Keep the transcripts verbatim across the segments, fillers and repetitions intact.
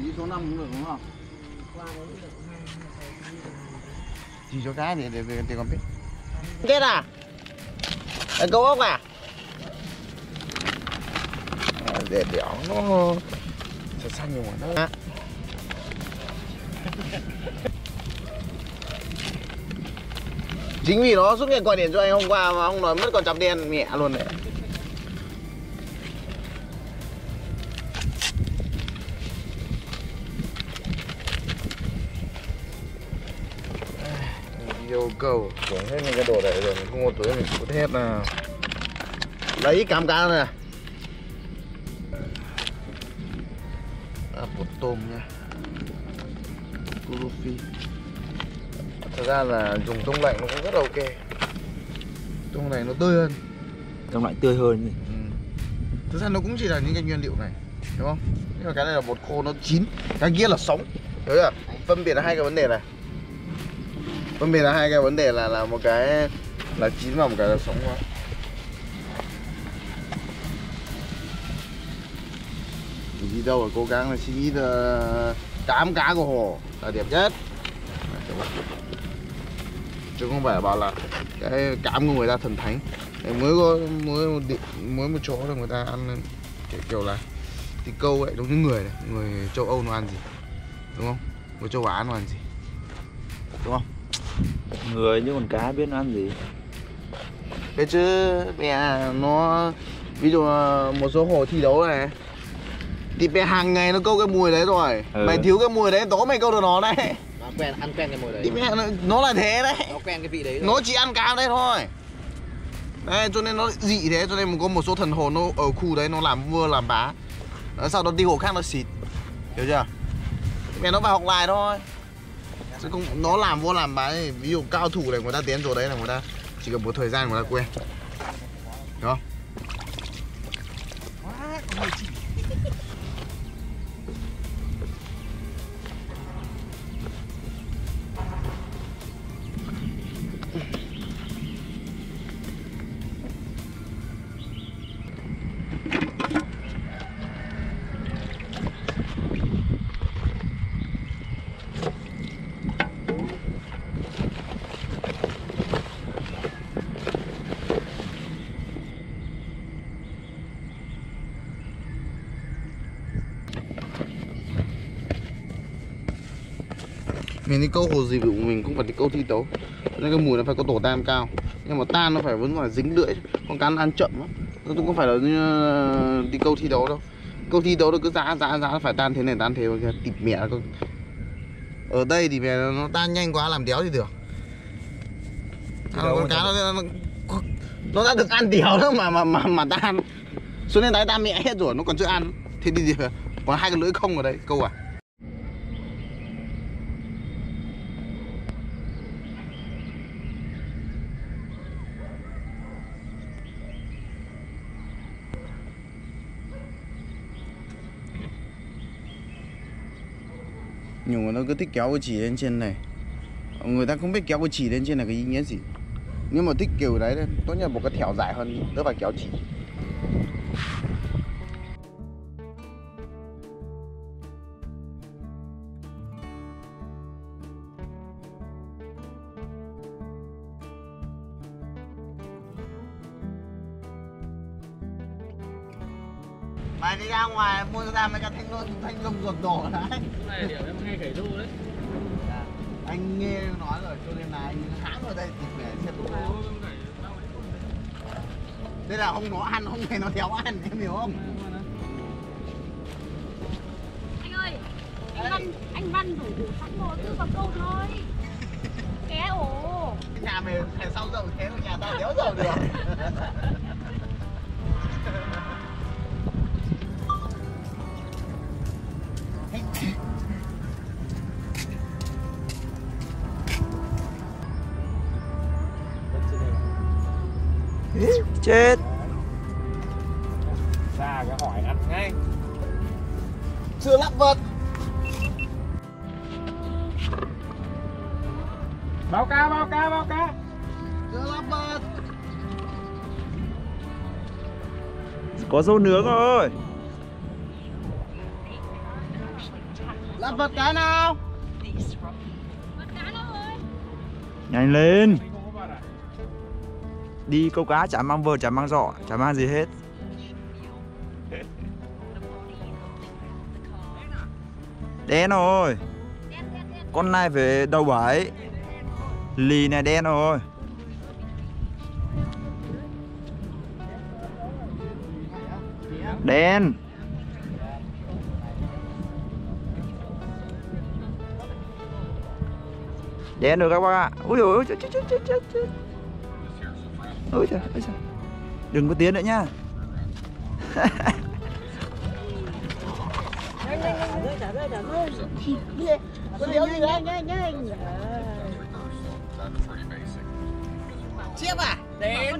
thì đi số năm cũng được đúng không? Qua đấy cũng được hai, chỉ số cá thì để để còn biết. Kết à? Đánh câu ốc à? À để đẻo nó sẽ xanh nhiều hơn đó. Chính vì nó suốt ngày gọi điện cho anh hôm qua mà ông nói mất con chấm đen mẹ luôn đấy. Yêu cầu xuống hết những cái đồ đấy rồi mình không một túi mình cút hết nào. Đấy cám cá này. À, bột tôm nha. Kurufi. Thật ra là dùng tôm lạnh nó cũng rất là ok. Tôm này nó tươi hơn. Tôm lạnh tươi hơn nhỉ? Ừ. Thực ra nó cũng chỉ là những cái nguyên liệu này, đúng không? Nhưng mà cái này là bột khô nó chín, cái kia là sống. Đấy là phân biệt là hai cái vấn đề này. Vấn đề là hai cái vấn đề là là một cái là chín và một cái là sống quá. Đi đâu phải cố gắng là suy nghĩ là tám cá của hồ là đẹp nhất. Chứ không phải bảo là cái cám của người ta thần thánh. Mới có mới một địa, mới một chỗ là người ta ăn kiểu, kiểu là thì câu ấy giống như người này, người châu Âu nó ăn gì, đúng không? Người châu Á nó ăn gì, đúng không? Người như con cá biết nó ăn gì. Thế chứ mẹ nó ví dụ một số hồ thi đấu này thì mẹ hàng ngày nó câu cái mùi đấy rồi. Ừ. Mày thiếu cái mùi đấy tối mày câu được nó đấy. Nó quen ăn quen cái mùi đấy. Thì mẹ nó, nó là thế đấy. Nó quen cái vị đấy. Thôi. Nó chỉ ăn cá đấy thôi. Đấy cho nên nó dị thế, cho nên có một số thần hồ nó ở khu đấy nó làm vua làm bá. Đó, sau đó đi hồ khác nó xịt. Hiểu chưa? Mẹ nó vào học lại thôi. Chứ không, nó làm vô làm bá thì ví dụ cao thủ này người ta tiến rồi đấy là người ta chỉ cần một thời gian người ta quen. Đúng không? Mình đi câu hồ gì của mình cũng phải đi câu thi đấu. Nên cái mùi nó phải có tổ tan cao. Nhưng mà tan nó phải vẫn phải dính lưỡi. Con cá nó ăn chậm lắm. Nó cũng không phải là đi câu thi đấu đâu. Câu thi đấu nó cứ giá giá giá nó phải tan thế này tan thế. Tịp mẹ con. Ở đây thì mẹ nó tan nhanh quá làm đéo thì được à, con cá nó, nó, nó đã được ăn đéo đâu mà mà mà, mà tan. Xuống lên đáy tan mẹ hết rồi nó còn chưa ăn. Thế thì còn hai cái lưỡi không ở đây câu à. Nhưng mà nó cứ thích kéo cái chỉ lên trên này. Người ta không biết kéo cái chỉ lên trên này cái ý nghĩa gì. Nhưng mà thích kiểu đấy, tốt nhất là một cái thẻo dài hơn, đỡ phải kéo chỉ. Mày đi ra ngoài mua ra mấy cái thanh lông, thanh lông ruột đổ đấy. Này điểm em hay khẩy ru đấy. À, anh nghe nói rồi cho nên là anh hãng ở đây tìm về xem đúng không? Thế là không nó ăn, không thấy nó đéo ăn, em hiểu không? Anh ơi, anh Văn, anh Văn đủ đủ sẵn rồi, cứ vào câu thôi. Ké ổ. Nhà mày phải sau dầu thế mà nhà ta đéo dầu được. Chết. Ra cái hỏi ăn ngay. Chưa lắp vật. Báo cá, báo cá, báo cá. Chưa lắp vật. Có dâu nướng rồi. Đã vật cá nào? Vật cá nào ơi? Nhanh lên. Đi câu cá chả mang vợt, chả mang giỏ, chả mang gì hết. Đen rồi. Con này về đầu bãi. Lì này đen rồi. Đen. Đen rồi các bác ạ. Ui dồi ôi, chết chết chết chết chết. Ôi trời ơi. Đừng có tiến nữa nhá. Chiếc à? Đen.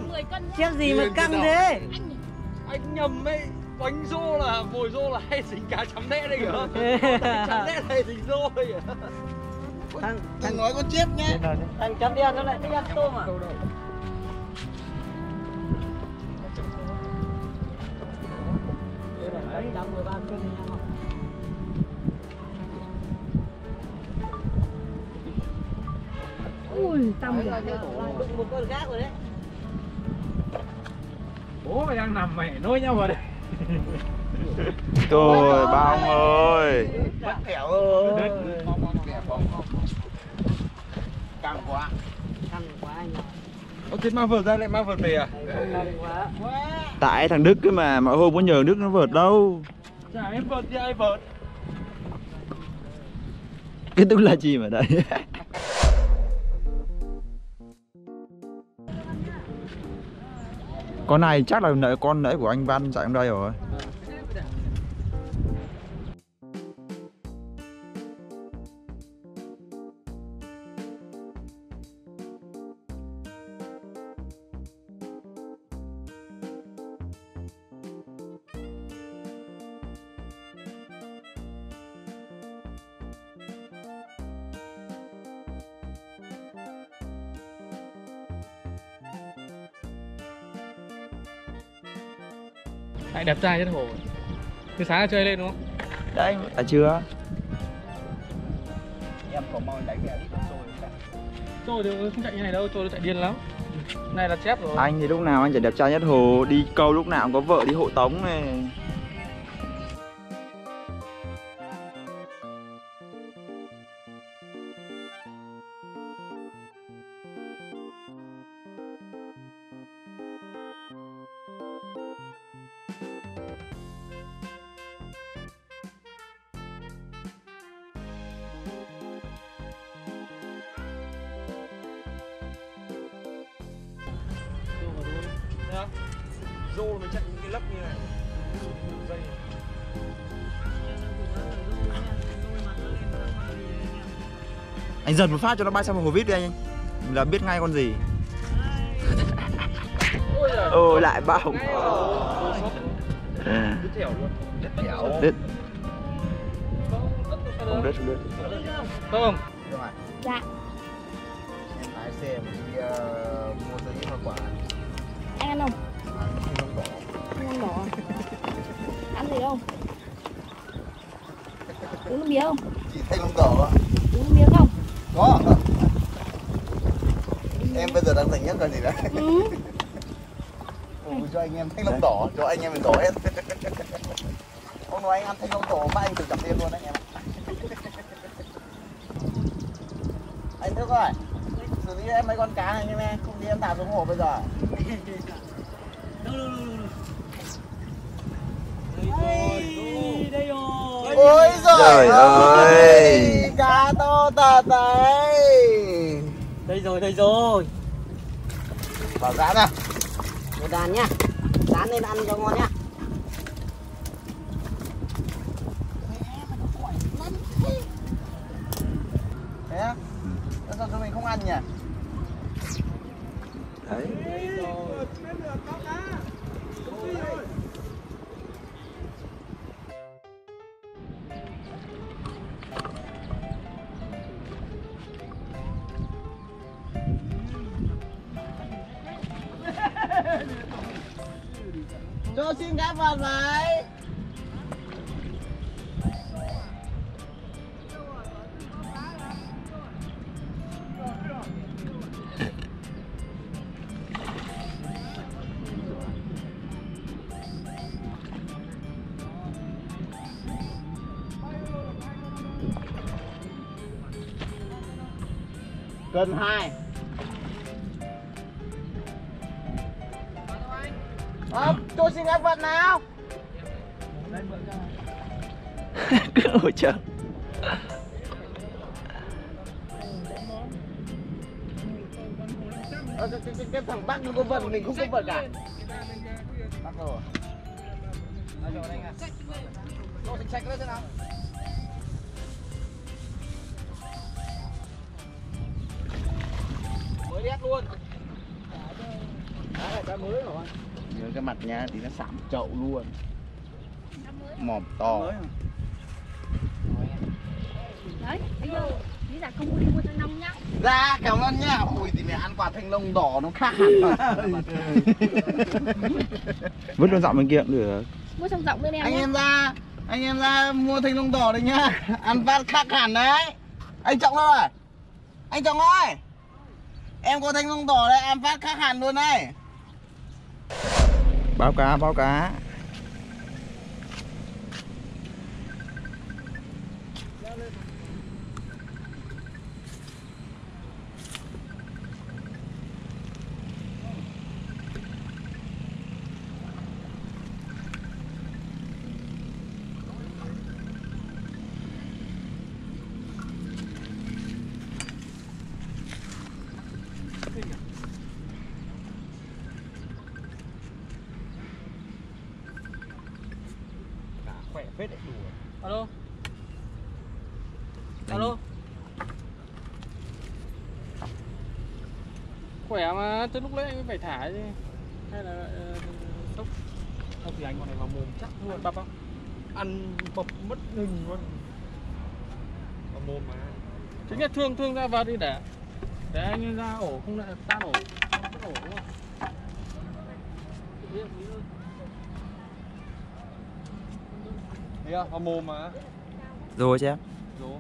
Chiếc gì mà căng thế? Anh nhầm ấy. Bánh rô là, mồi rô là hay dính cá chấm nét đây kìa. Chấm nét hay dính rô đây kìa. Thằng, thằng nói con chép nhé. Thằng chấm đen nó lại thích ăn tôm à? Ui, tầm rồi. Một con gác rồi đấy. Bố mày đang nằm mày nối nhau vào đây. Trời bông ơi. Bắt thẻo ơi. Căng quá. Căng quá anh ạ. Ơ thế mang vợt ra lại mang vợt về à? Tại thằng Đức ấy mà, mọi hôm có nhờ Đức nó vợt đâu. Chả em vợt thì ai vợt. Cái tức là chìm ở đây. Con này chắc là nợ con nãy của anh Văn chạy trong đây rồi. Lại đẹp trai nhất hồ. Từ sáng là chơi lên đúng không? Đấy, à chưa. Em có mong đánh mẹ đi con trôi. Trôi thì không chạy như này đâu, trôi nó chạy điên lắm. Này là chép rồi. Anh thì lúc nào anh chả đẹp trai nhất hồ, đi câu lúc nào cũng có vợ đi hộ tống này. Rô là mình chạy những cái lấp như này. Dây. Anh dần một phát cho nó bay sang một hồ vít đi anh. Là biết ngay con gì. Ôi lại bỏng. Đứt thẻo luôn. Đứt thẻo. Đứt. Không đứt, không đứt. Không. Dạ. Em lái xe mà đi mua giấy hoa quả. Anh ăn không? Anh ăn đỏ. Ăn gì không? Uống nước mía không? Chị thấy lông đỏ. Uống nước mía không? Có. Em bây giờ đang rảnh nhất là gì đấy? Ừ. Cho anh em thấy lông đỏ, cho anh em mình đỏ hết. Ông nói anh ăn thấy lông đỏ mà anh tự chọc thêm luôn đấy em. Anh thức rồi. Xử lý em mấy con cá này em em, không đi em thả xuống hồ bây giờ. Đâu đâu đâu đâu. Đây, đây rồi. Ôi giời ơi. Cá to thật đấy. Đây rồi, đây rồi. Bảo dán à. Một đàn nhá. Dán lên ăn cho ngon nhá. Thế á? Sao tụi mình không ăn nhỉ? Đấy. Đấy rồi. Cho xin cá vào lại. Cân hai. Ờ, tôi xin các vận nào. Cứ hỗ trợ. Ờ, cái, cái, cái thằng Bắc nó có vận, mình không có vận cả. Bắc rồi. Ở chỗ này nè. Tôi check lên thế nào. Mới đét luôn. Đá là đá mới rồi. Nhớ cái mặt nha, thì nó sạm chậu luôn. Mỏm to. Đấy, anh đâu? Lý giả không có đi mua thanh long nhá. Dạ, cảm ơn nhá. Ôi, thì mẹ ăn quả thanh long đỏ nó khác hẳn rồi. Vứt con dọng bên kia cũng được. Mua trong dọng bên em. Anh em ra, anh em ra mua thanh long đỏ đây nhá. Ăn phát khác hẳn đấy. Anh Trọng ơi, anh Trọng ơi, em có thanh long đỏ đây, ăn phát khác hẳn luôn đây. Báo cá, báo cá. Alo. Alo. Khỏe mà, tới lúc lấy anh phải thả chứ. Hay là sốc. Không thì anh bọn này vào mồm chắc luôn bắp không? Ăn bập mất hình luôn. Vào mồm mà. Chính là thương thương ra vào đi để. Để anh ra ổ không lại tan ổ. Không có ổ đúng không? Yeah, vào mồm mà. Rồi chứ em. Rồi.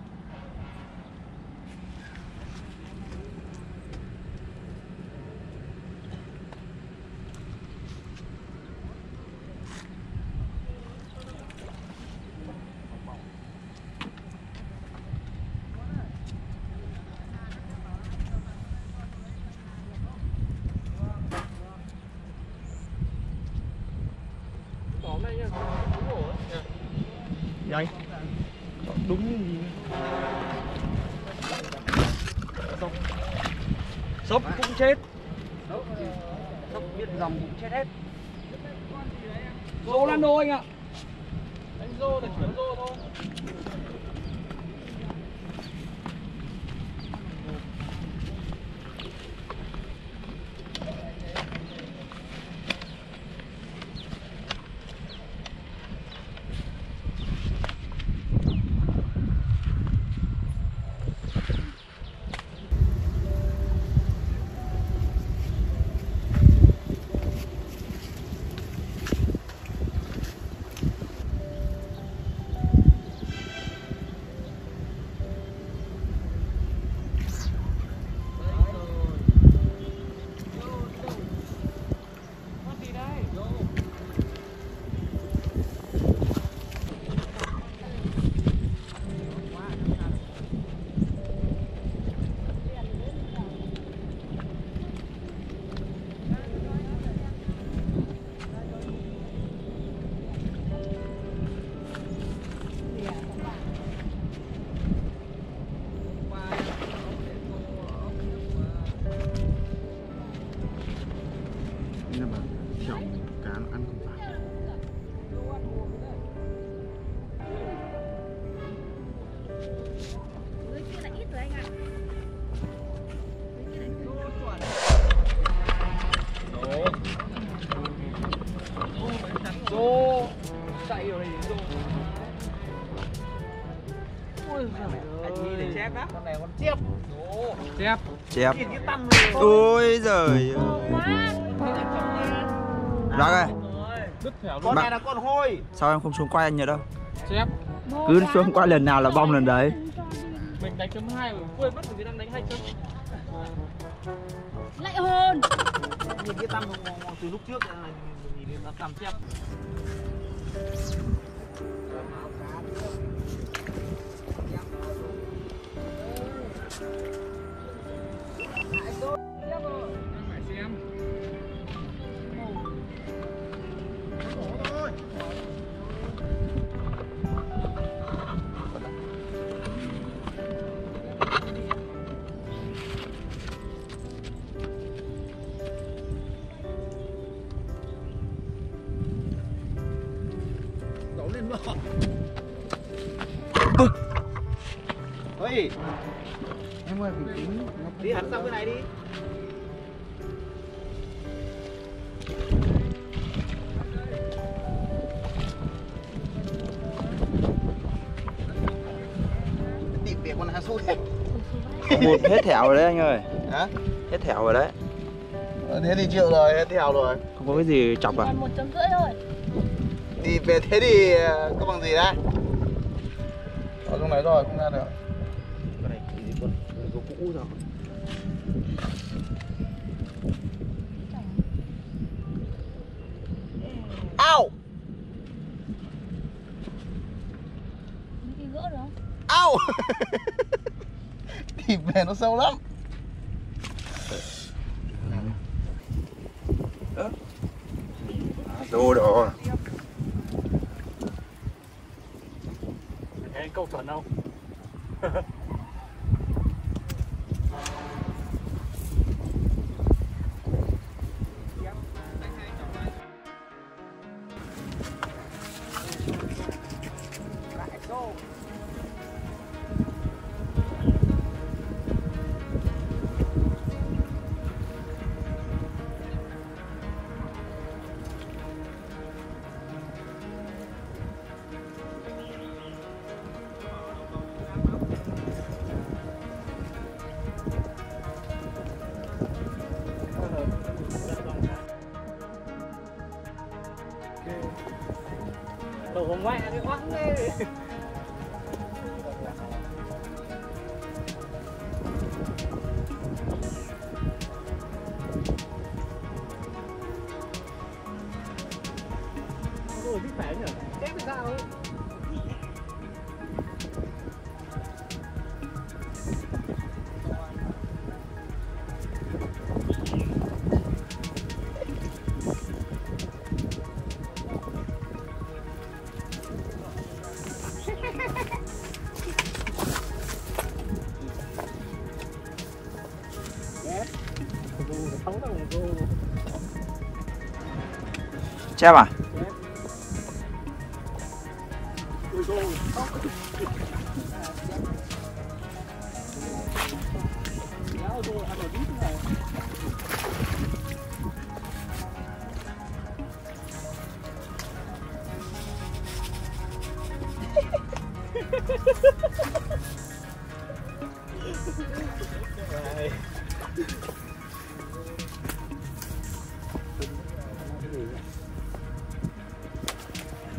Tóm này nhá. Đúng rồi. Yeah. Anh đúng như gì sốc cũng chết, sốc biết dòng cũng chết hết. Rô Lando anh ạ, anh rô là chuyển rô thôi. Chép chép ôi giời Rắc ơi, con này là con hôi. Sao em không xuống quay anh nhờ đâu? Chép cứ xuống quay lần nào là bong lần đấy. Mình đánh chấm hai mà quên mất mình đang đánh hai chấm. Lại hồn. Nhìn cái tăm từ lúc trước nhìn nó tăm chép. Hãy subscribe cho kênh Ghiền Mì Gõ để không bỏ lỡ những video hấp dẫn. Ôi em ơi, phải tính. Đi hắn xong cái này đi. Tìm việc con há xui. Một hết thẻo rồi đấy anh ơi. Hả? Hết thẻo rồi đấy. Thế thì chịu rồi, hết thẻo rồi. Không có cái gì chọc à? Còn một chấm rưỡi thôi. Thì về thế thì có bằng gì đấy? Ở trong đấy rồi, không ra được. Cái này cái gì con? Cái cũ rồi. Ao! Cái gỡ được không? Ao! Thì về nó sâu lắm. Đồ đồ. Thấy câu chuẩn không? Còn mẹ cái quăng đi. Ôi biết phải nhỉ? Chết thì sao ấy. Chép à?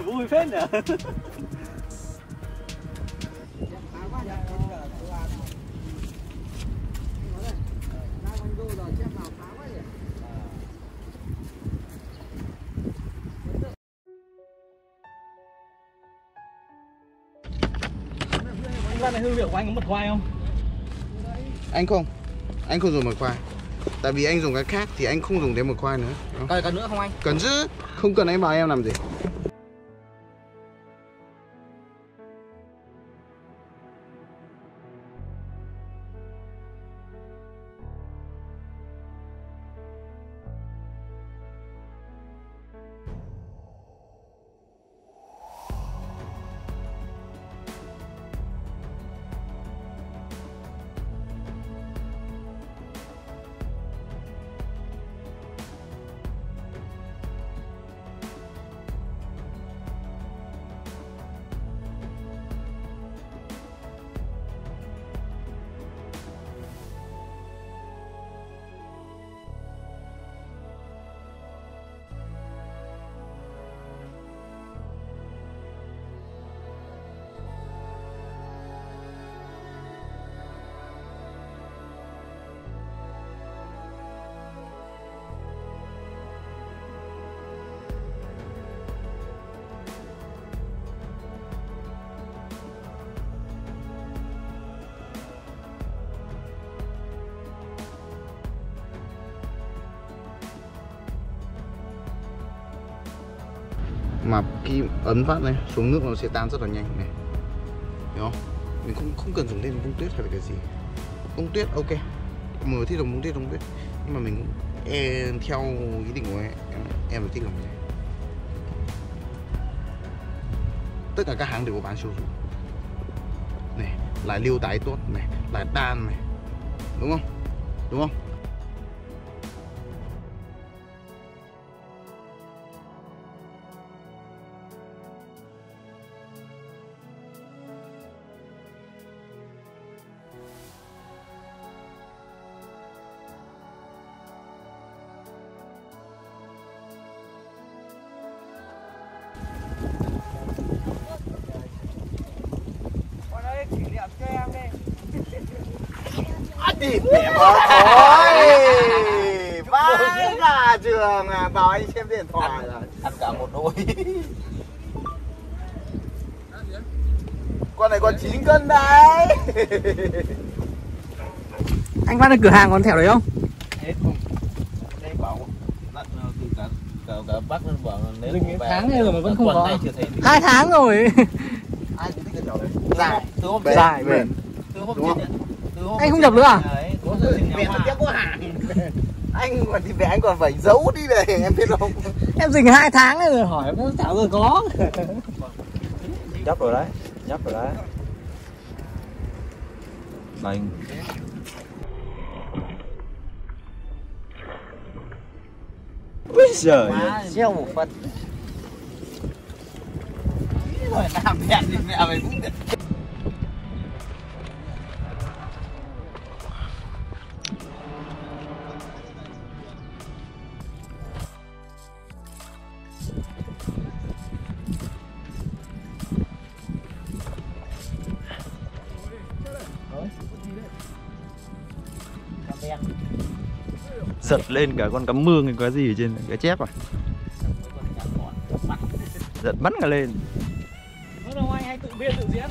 Vui phết nhở. Ra này hương liệu của anh có mật khoai không? Anh không, anh không dùng mật khoai. Tại vì anh dùng cái khác thì anh không dùng đến mật khoai nữa. Cần, cần nữa không anh? Cần chứ, không cần anh bảo em làm gì. Mà khi ấn phát này xuống nước nó sẽ tan rất là nhanh này, hiểu không? Mình không không cần dùng lên bông tuyết hay là cái gì. Bông tuyết ok, mới thích dùng bông tuyết bông tuyết nhưng mà mình em, theo ý định của em em phải thích làm này. Tất cả các hãng đều có bán showroom này, Lái lưu tái tốt này, lái đan này, đúng không? Đúng không? Tìm điểm thôi. Vãi ra trường à, bảo anh xem điện thoại rồi. Ăn cả một đôi. Con này còn chín cân đấy. Anh bắt được cửa hàng con thẻo đấy không? Hết không? Đấy bảo lặn từ cả cả, cả Bắc lên bảo nếu tháng này rồi mà vẫn không có. Hai tháng rồi. Ai cũng thích cái thẻo đấy. Dài, tứ bền. Dài bền. Tứ bền. Anh không nhập nữa à? Đấy, có có hàng. Anh còn thì về anh còn phải giấu đi này, em biết không? Em dình hai tháng rồi hỏi nó chả rồi có. Nhấp rồi đấy, nhấp rồi đấy. Đành. Úi giời, gieo một phần. Rồi làm đẹp thì mẹ mày cũng được. Giật lên cả con cắm mương, cái gì ở trên cái chép à, giật bắn cả lên. Anh hay tự biên tự diễn.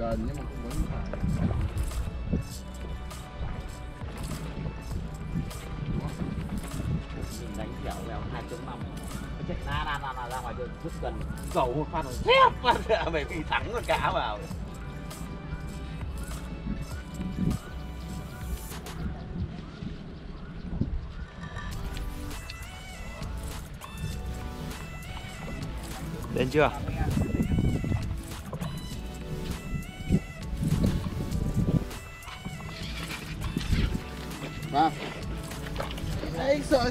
Cần nhưng mà cũng vẫn phải. Mình đánh kiểu vào hai chấm năm. Chết na na na ra ngoài đường rất gần. Cầu một phát rồi thép mà mày bị thắng con cá vào. Đến chưa? Vâng. Đấy, anh sợ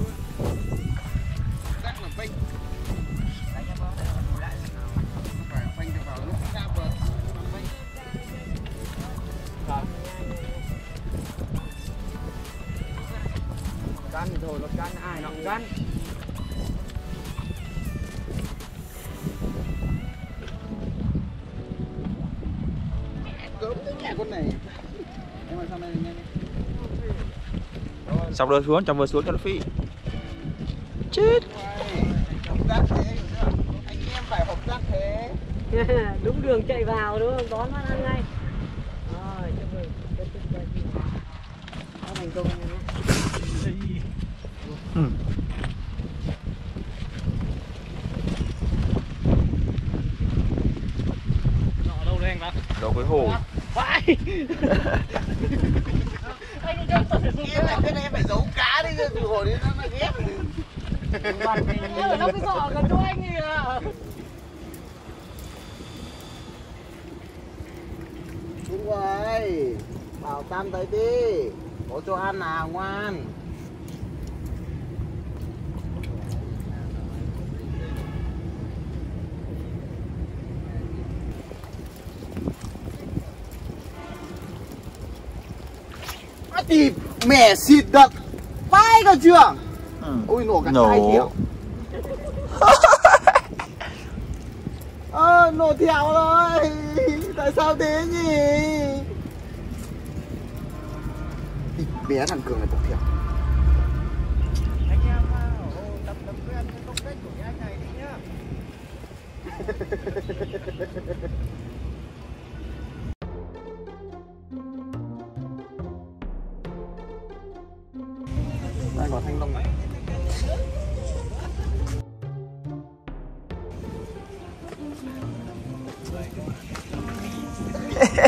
rồi. Đang là banh. Đánh em vào đây. Phải banh được vào lúc ra bờ. Căn rồi, nó căn ai nó căn. Con này. Em sang đây nhanh đi. Xong rồi xuống, trong vừa xuống cho nó phi. Chết. Anh em phải hợp tác thế. Đúng đường chạy vào đúng không? Đón nó ăn ngay. Rồi, cho mừng. Nó thành công rồi. Ừ. Nó đâu đây anh bác? Đó với hồ. Vãi. Anh không chắc tôi phải dùng cái này, cái này em phải giấu cá đi rồi từ hồi đến nó mà ghét. Nó cứ giỏ gần chỗ anh kìa. Đúng rồi. Bảo Tam tới đi. Có cho ăn nào ngoan. Thì mẻ xịt đập vai cả trường. Ừ. Ôi nổ cả hai triệu. Ơ à, nổ thẹo rồi. Tại sao thế nhỉ? Thì bé thằng Cường này bọc thẹo. Anh Đây có thanh long này.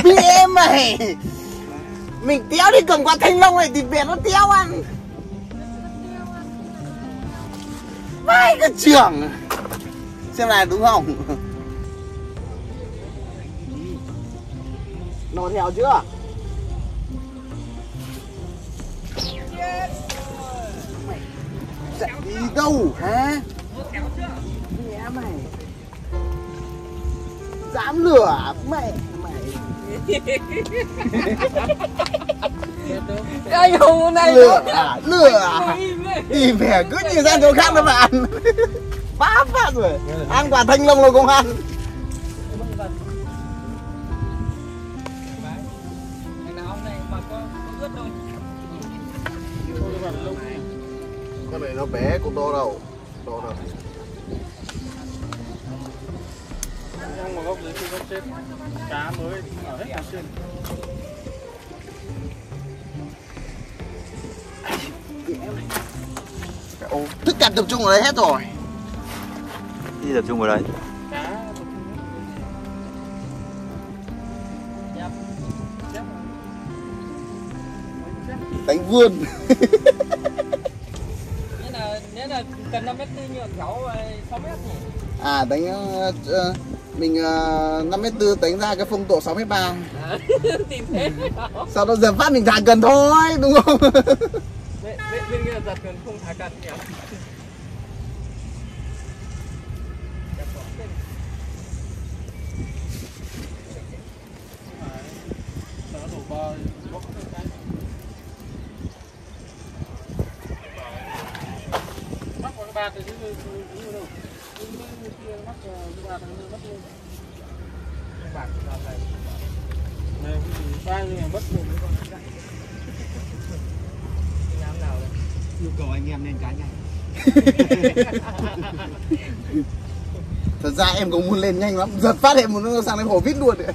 Bia mày. Mình téo đi cầm quả thanh long này thì mẹ nó téo ăn. Vai cái trưởng. Xem này đúng không? Nó theo chưa? Chạy đi đâu hả? Mẹ mày. Dám lửa mẹ mày. Anh hùng này lửa à, lửa đi về cứ như ra chỗ khác nó mà ăn. Bá phát rồi. Ăn quả thanh long rồi không ăn. Anh áo này mà có ướt đâu. Con này nó bé cũng to đâu. To đâu. Trong một góc dưới kia góc trên cá mới ở hết cả trên. Tất cả tập trung ở đây hết rồi. Đi tập trung vào đây. Đánh vươn. Nên là nên là cần năm mét như cháu sáu mét nhỉ? À đánh uh, mình uh, năm mét tư đánh ra cái phong độ sáu mét ba. Sau đó giờ phát mình thả cần thôi, đúng không? Bên, bên, bên kia là giật cần không thả cần nhỉ? Ba chứ đâu. Yêu cầu anh em lên cá nhanh. Thật ra em cũng muốn lên nhanh lắm, giật phát hiện muốn sang đến hồ vít luôn đấy.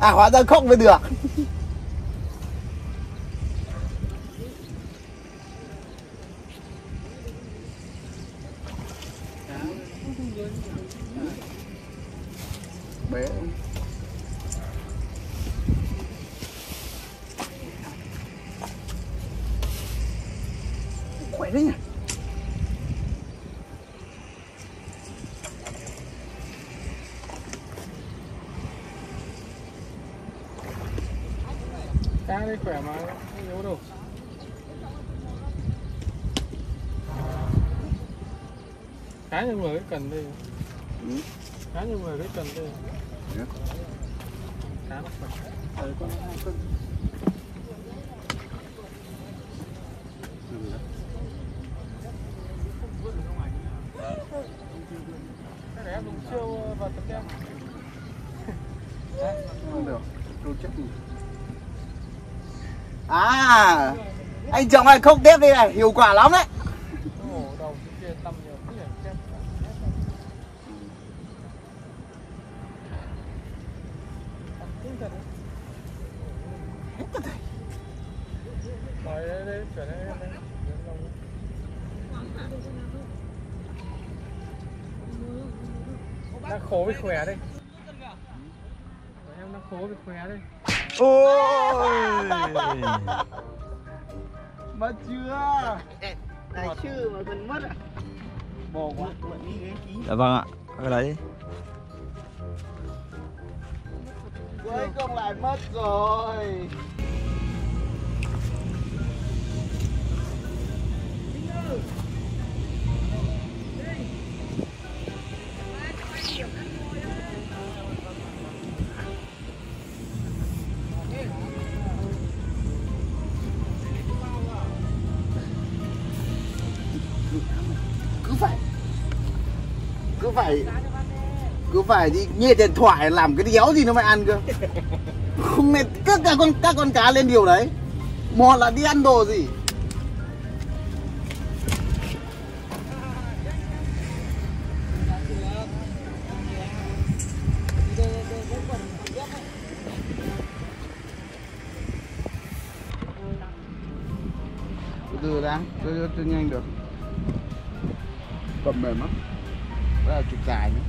À hóa ra khóc mới được. Bé. Khỏe đấy nhỉ. Cá đây khỏe mà, không yếu đâu. Cá như người cái cần đây. Cá như người cái cần đây. Cá nó khỏe. Đấy con hai cân. Cái này em dùng siêu và tập em. Không được, tôi chết rồi. À, anh chồng này không tiếp đây này, hiệu quả lắm đấy. Đang khổ với khỏe đây. Em đang khổ với khỏe đây. Ôi mất chưa? Đấy chưa mà còn mất ạ. Bỏ quá. Dạ vâng ạ. Cái đấy. Cuối cùng lại mất rồi. Cứ phải cứ phải đi nghe điện thoại làm cái đéo gì nó mới ăn cơ. Không mệt, cứ các con các con cá lên điều đấy. Một là đi ăn đồ gì. Từ ra, tôi tôi nhanh được. Cầm mềm lắm. Đó là chụp dài nữa.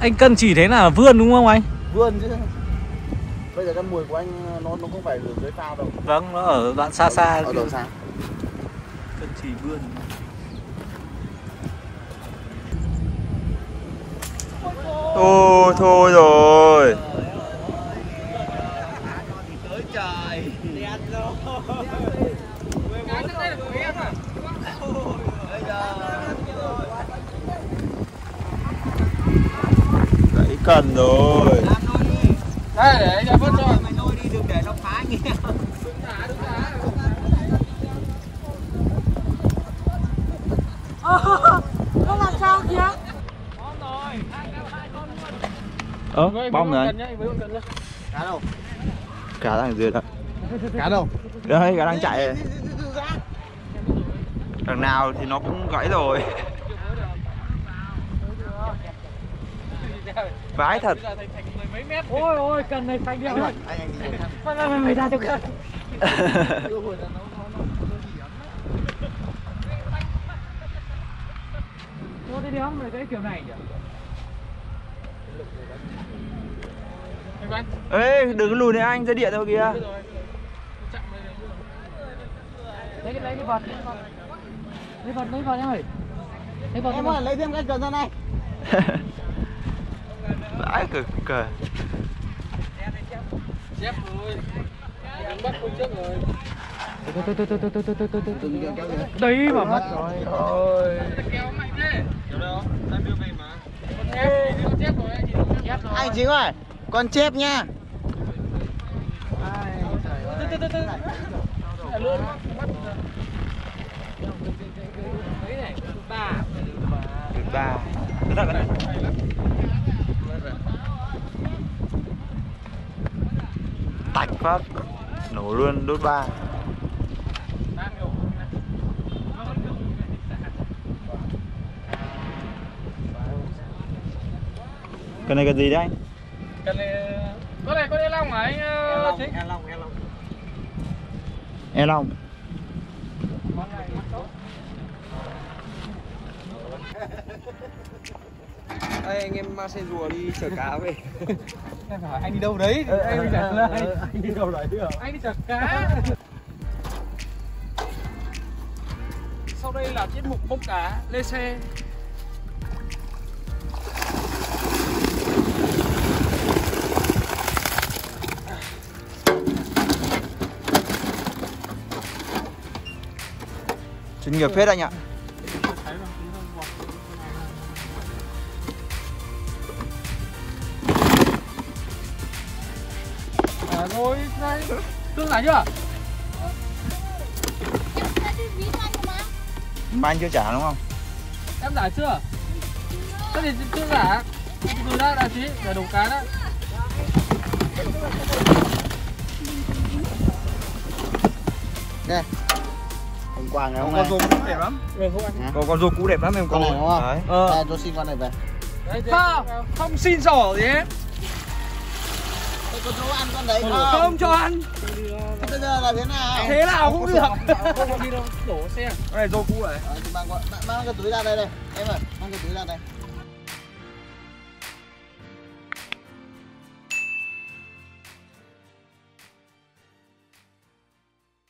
Anh cân chỉ thế là vươn đúng không anh? Vươn chứ. Bây giờ cái mùi của anh nó nó không phải ở dưới phao đâu. Vâng, nó ở đoạn xa xa. Ở đoạn xa. Cân chỉ vươn. Thôi thôi rồi. Tới trời. Đen rồi. Đấy cần rồi. Đây để cho vớt cho mày nuôi đi, đừng để nó phá anh em. Đúng đã, đúng đã. Ờ, nó làm sao kìa? Bom rồi, hai con hai con luôn. Ờ, bom rồi. Cá đâu? Cá đang dưới đó. Cá đâu? Đây, cá đang chạy. Đằng nào thì nó cũng gãy rồi. Vãi thật. Ôi ôi, cần này xanh đi rồi. Mày mày ra cho cần. Thôi đi đi không, là cái kiểu này nhỉ? Ê, đừng có lùi này anh, ra địa thôi kìa. Lấy cái lấy cái vật. Lấy vật, lấy vật em ơi. Lấy vật em ơi, lấy thêm cái cần ra này. Vãi cực kìa. Chép rồi. Đang bắt con trước rồi. Tôi tôi tôi tôi tôi tôi tôi tôi tôi đấy mà mất rồi. Trời ơi. Kéo mạnh thế. Kéo đâu? Đang đưa về mà. Con chép, con chép rồi anh chị. Chép rồi. Anh Chính ơi, con chép nha. Ai trời. Tôi tôi tôi tôi. Mấy này thứ ba. Thứ ba. Thứ ba này. Tạch phát nổ luôn đốt ba. Cần này cần gì đấy anh? Cần này có này có đê long hả anh? Chính. E long, e long. E long. Ê, anh em mang xe rùa đi chở cá về. Em hỏi anh đi đâu đấy? Ờ, anh, đi à, à, anh đi đâu đấy? Anh đi chở cá. Sau đây là tiết mục bốc cá, lê xe. Chuyên nghiệp phết anh ạ. Ôi, đây, cương lại chưa? Mà anh chưa trả đúng không? Em trả chưa? Thế thì chưa trả. Từ ra là tí, để đủ cá đó. Đây. Hôm qua ngày hôm nay. Con rô cũ đẹp lắm. Con rô cũ đẹp lắm em con. Con này đúng không? Ờ. Đây, tôi xin con này về. Không, không xin sổ gì hết. Con rô ăn con đấy không? Không cho ăn. Bây giờ là thế nào? Thế nào cũng được. Không đi đâu, đổ xe. Con này rô cũ này. Mang cái túi ra đây đây. Em ơi, mang cái túi ra đây.